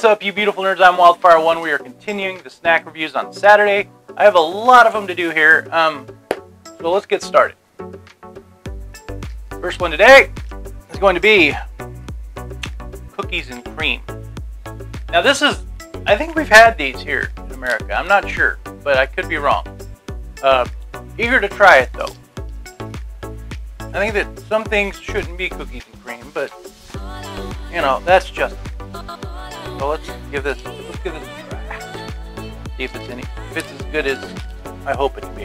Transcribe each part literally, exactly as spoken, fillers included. What's up, you beautiful nerds? I'm Wildfire One. We are continuing the snack reviews on Saturday. I have a lot of them to do here, um, so let's get started. First one today is going to be cookies and cream. Now this is, I think we've had these here in America. I'm not sure, but I could be wrong. Uh, eager to try it though. I think that some things shouldn't be cookies and cream, but you know, that's just. So let's give this, let's give this a try. See if it's any, if it's as good as I hope it to be.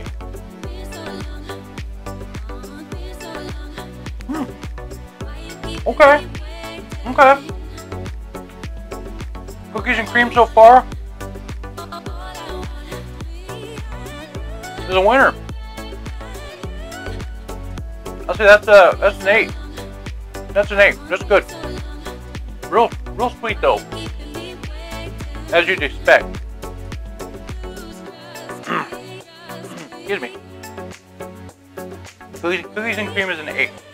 Hmm. Okay. Okay. Cookies and cream so far is a winner. I'll say that's a that's an eight. That's an eight. That's good. Real real sweet though. As you'd expect. Excuse me. Cookies, cookies and cream is an eight.